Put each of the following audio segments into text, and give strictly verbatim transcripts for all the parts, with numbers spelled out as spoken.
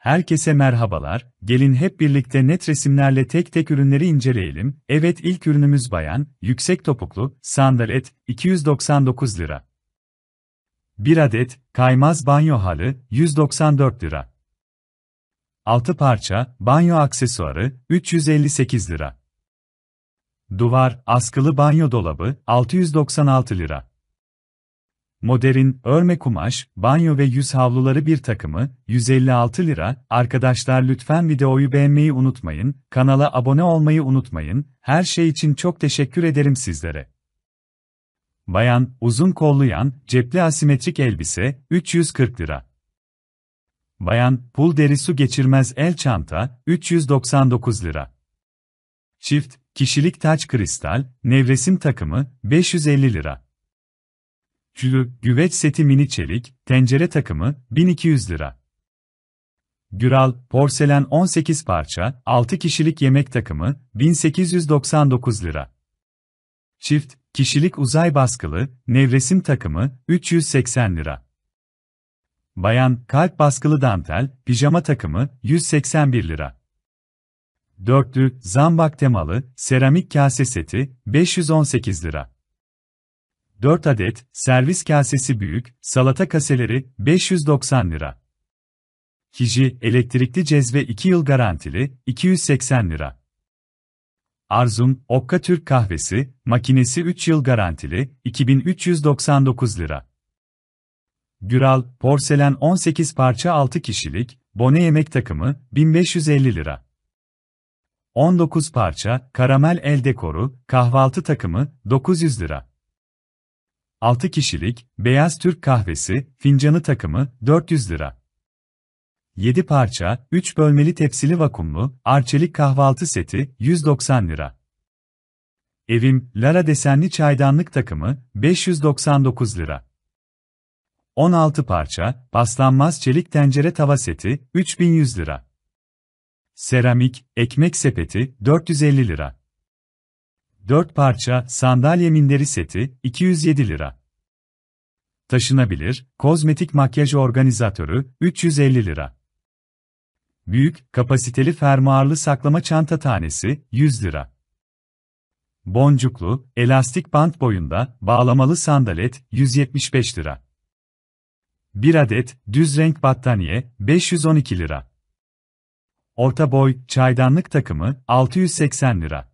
Herkese merhabalar, gelin hep birlikte net resimlerle tek tek ürünleri inceleyelim. Evet, ilk ürünümüz bayan, yüksek topuklu, sandalet, iki yüz doksan dokuz lira. bir adet, kaymaz banyo halı, yüz doksan dört lira. altı parça, banyo aksesuarı, üç yüz elli sekiz lira. Duvar, askılı banyo dolabı, altı yüz doksan altı lira. Modern, örme kumaş, banyo ve yüz havluları bir takımı, yüz elli altı lira. Arkadaşlar lütfen videoyu beğenmeyi unutmayın, kanala abone olmayı unutmayın, her şey için çok teşekkür ederim sizlere. Bayan, uzun kollu yan, cepli asimetrik elbise, üç yüz kırk lira. Bayan, pul deri su geçirmez el çanta, üç yüz doksan dokuz lira. Çift, kişilik taç kristal, nevresim takımı, beş yüz elli lira. Kili, güveç seti mini çelik, tencere takımı, bin iki yüz lira. Güral, porselen on sekiz parça, altı kişilik yemek takımı, bin sekiz yüz doksan dokuz lira. Çift, kişilik uzay baskılı, nevresim takımı, üç yüz seksen lira. Bayan, kalp baskılı dantel, pijama takımı, yüz seksen bir lira. Dörtlü, zambak temalı, seramik kase seti, beş yüz on sekiz lira. dört adet, servis kasesi büyük, salata kaseleri, beş yüz doksan lira. Kiji, elektrikli cezve iki yıl garantili, iki yüz seksen lira. Arzum, Okka Türk kahvesi, makinesi üç yıl garantili, iki bin üç yüz doksan dokuz lira. Güral, porselen on sekiz parça altı kişilik, bone yemek takımı, bin beş yüz elli lira. on dokuz parça, karamel el dekoru, kahvaltı takımı, dokuz yüz lira. altı kişilik, beyaz Türk kahvesi, fincanı takımı, dört yüz lira. yedi parça, üç bölmeli tepsili vakumlu, Arçelik kahvaltı seti, yüz doksan lira. Evim, Lara desenli çaydanlık takımı, beş yüz doksan dokuz lira. on altı parça, paslanmaz çelik tencere tava seti, üç bin yüz lira. Seramik, ekmek sepeti, dört yüz elli lira. dört parça, sandalye minderi seti, iki yüz yedi lira. Taşınabilir, kozmetik makyaj organizatörü, üç yüz elli lira. Büyük, kapasiteli fermuarlı saklama çanta tanesi, yüz lira. Boncuklu, elastik bant boyunda, bağlamalı sandalet, yüz yetmiş beş lira. bir adet, düz renk battaniye, beş yüz on iki lira. Orta boy, çaydanlık takımı, altı yüz seksen lira.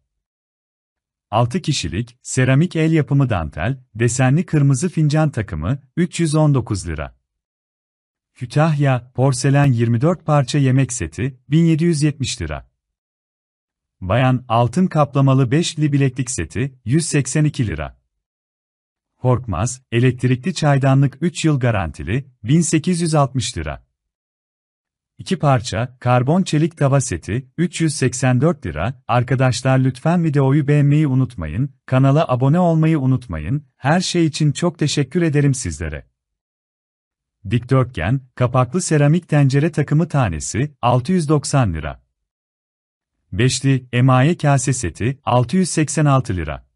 altı kişilik, seramik el yapımı dantel, desenli kırmızı fincan takımı, üç yüz on dokuz lira. Kütahya, porselen yirmi dört parça yemek seti, bin yedi yüz yetmiş lira. Bayan, altın kaplamalı beşli bileklik seti, yüz seksen iki lira. Korkmaz, elektrikli çaydanlık üç yıl garantili, bin sekiz yüz altmış lira. iki parça, karbon çelik tava seti, üç yüz seksen dört lira. Arkadaşlar lütfen videoyu beğenmeyi unutmayın, kanala abone olmayı unutmayın, her şey için çok teşekkür ederim sizlere. Dikdörtgen, kapaklı seramik tencere takımı tanesi, altı yüz doksan lira. Beşli, emaye kase seti, altı yüz seksen altı lira.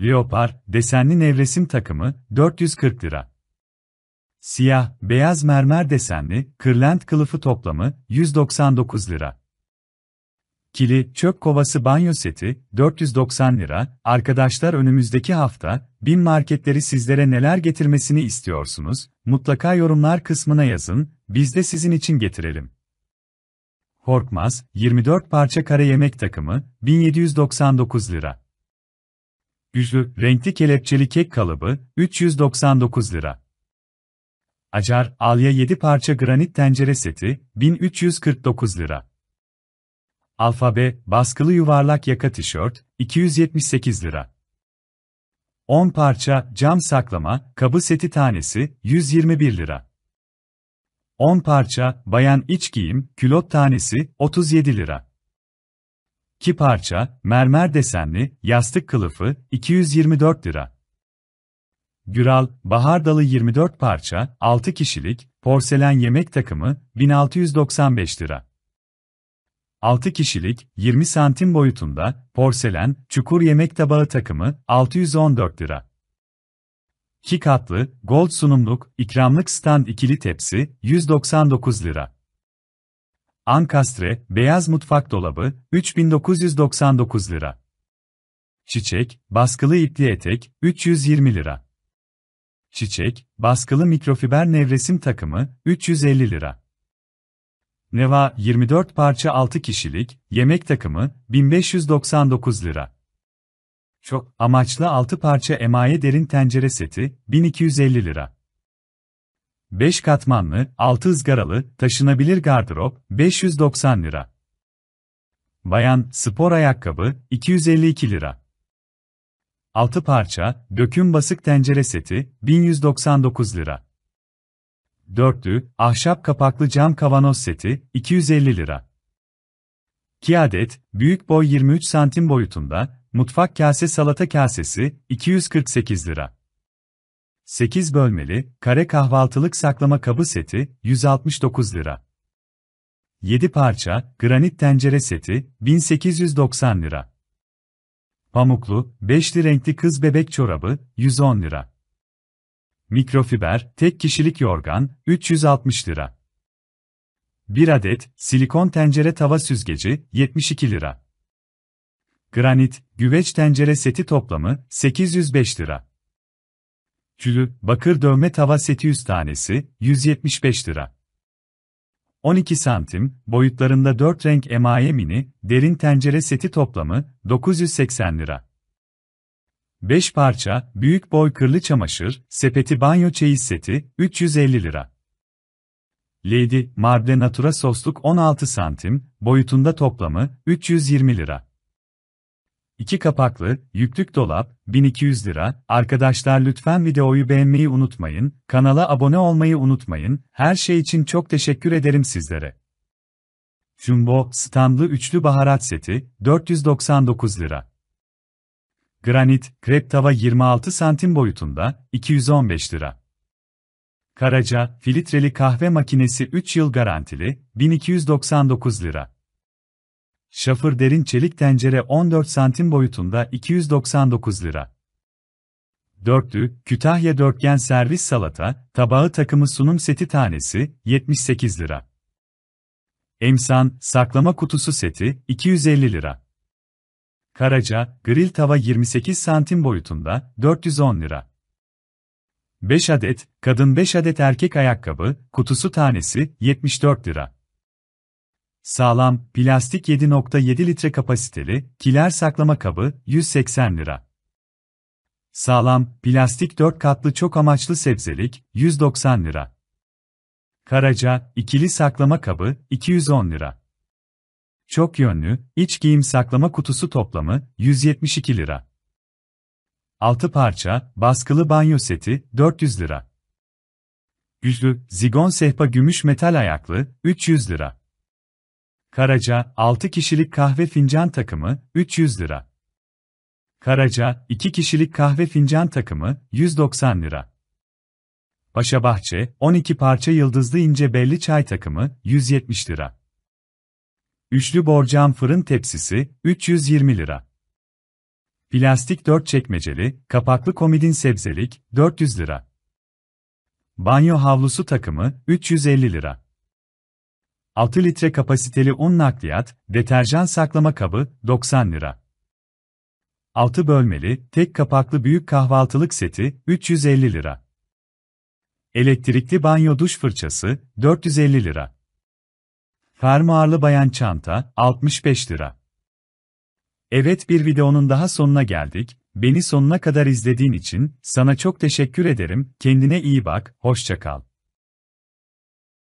Leopar, desenli nevresim takımı, dört yüz kırk lira. Siyah, beyaz mermer desenli, kırlent kılıfı toplamı, yüz doksan dokuz lira. Kili, çöp kovası banyo seti, dört yüz doksan lira. Arkadaşlar önümüzdeki hafta, bin marketleri sizlere neler getirmesini istiyorsunuz? Mutlaka yorumlar kısmına yazın, biz de sizin için getirelim. Korkmaz, yirmi dört parça kare yemek takımı, bin yedi yüz doksan dokuz lira. Güzel, renkli kelepçeli kek kalıbı, üç yüz doksan dokuz lira. Acar alya yedi parça granit tencere seti, bin üç yüz kırk dokuz lira. Alfabe, baskılı yuvarlak yaka tişört, iki yüz yetmiş sekiz lira. on parça, cam saklama, kabı seti tanesi, yüz yirmi bir lira. on parça, bayan iç giyim, külot tanesi, otuz yedi lira. iki parça, mermer desenli, yastık kılıfı, iki yüz yirmi dört lira. Güral, bahar dalı yirmi dört parça, altı kişilik, porselen yemek takımı, bin altı yüz doksan beş lira. altı kişilik, yirmi santim boyutunda, porselen, çukur yemek tabağı takımı, altı yüz on dört lira. iki katlı, gold sunumluk, ikramlık stand ikili tepsi, yüz doksan dokuz lira. Ankastre, beyaz mutfak dolabı, üç bin dokuz yüz doksan dokuz lira. Çiçek, baskılı ipli etek, üç yüz yirmi lira. Çiçek, baskılı mikrofiber nevresim takımı, üç yüz elli lira. Neva, yirmi dört parça altı kişilik, yemek takımı, bin beş yüz doksan dokuz lira. Çok amaçlı altı parça emaye derin tencere seti, bin iki yüz elli lira. beş katmanlı, altı ızgaralı, taşınabilir gardırop, beş yüz doksan lira. Bayan, spor ayakkabı, iki yüz elli iki lira. altı parça, döküm basık tencere seti, bin yüz doksan dokuz lira. Dörtlü, ahşap kapaklı cam kavanoz seti, iki yüz elli lira. iki adet, büyük boy yirmi üç santim boyutunda, mutfak kase salata kasesi, iki yüz kırk sekiz lira. sekiz bölmeli, kare kahvaltılık saklama kabı seti, yüz altmış dokuz lira. yedi parça, granit tencere seti, bin sekiz yüz doksan lira. Pamuklu, beşli renkli kız bebek çorabı, yüz on lira. Mikrofiber, tek kişilik yorgan, üç yüz altmış lira. bir adet, silikon tencere tava süzgeci, yetmiş iki lira. Granit, güveç tencere seti toplamı, sekiz yüz beş lira. Külü, bakır dövme tava seti yüz tanesi, yüz yetmiş beş lira. on iki santim, boyutlarında dört renk emaye mini, derin tencere seti toplamı, dokuz yüz seksen lira. beş parça, büyük boy kırlı çamaşır, sepeti banyo çeyiz seti, üç yüz elli lira. Lady Marble Natura sosluk on altı santim, boyutunda toplamı, üç yüz yirmi lira. iki kapaklı, yüklük dolap, bin iki yüz lira. Arkadaşlar lütfen videoyu beğenmeyi unutmayın, kanala abone olmayı unutmayın, her şey için çok teşekkür ederim sizlere. Jumbo, standlı üçlü baharat seti, dört yüz doksan dokuz lira. Granit, krep tava yirmi altı santim boyutunda, iki yüz on beş lira. Karaca, filtreli kahve makinesi üç yıl garantili, bin iki yüz doksan dokuz lira. Şafır derin çelik tencere on dört santim boyutunda iki yüz doksan dokuz lira. Dörtlü, Kütahya dörtgen servis salata, tabağı takımı sunum seti tanesi, yetmiş sekiz lira. Emsan, saklama kutusu seti, iki yüz elli lira. Karaca, grill tava yirmi sekiz santim boyutunda, dört yüz on lira. beş adet, kadın beş adet erkek ayakkabı, kutusu tanesi, yetmiş dört lira. Sağlam, plastik yedi nokta yedi litre kapasiteli, kiler saklama kabı, yüz seksen lira. Sağlam, plastik dört katlı çok amaçlı sebzelik, yüz doksan lira. Karaca, ikili saklama kabı, iki yüz on lira. Çok yönlü, iç giyim saklama kutusu toplamı, yüz yetmiş iki lira. altı parça, baskılı banyo seti, dört yüz lira. Güçlü, zigon sehpa gümüş metal ayaklı, üç yüz lira. Karaca, altı kişilik kahve fincan takımı, üç yüz lira. Karaca, iki kişilik kahve fincan takımı, yüz doksan lira. Paşabahçe, on iki parça yıldızlı ince belli çay takımı, yüz yetmiş lira. Üçlü borcam fırın tepsisi, üç yüz yirmi lira. Plastik dört çekmeceli, kapaklı komodin sebzelik, dört yüz lira. Banyo havlusu takımı, üç yüz elli lira. altı litre kapasiteli un nakliyat, deterjan saklama kabı, doksan lira. altı bölmeli, tek kapaklı büyük kahvaltılık seti, üç yüz elli lira. Elektrikli banyo duş fırçası, dört yüz elli lira. Fermuarlı bayan çanta, altmış beş lira. Evet, bir videonun daha sonuna geldik. Beni sonuna kadar izlediğin için sana çok teşekkür ederim. Kendine iyi bak, hoşça kal.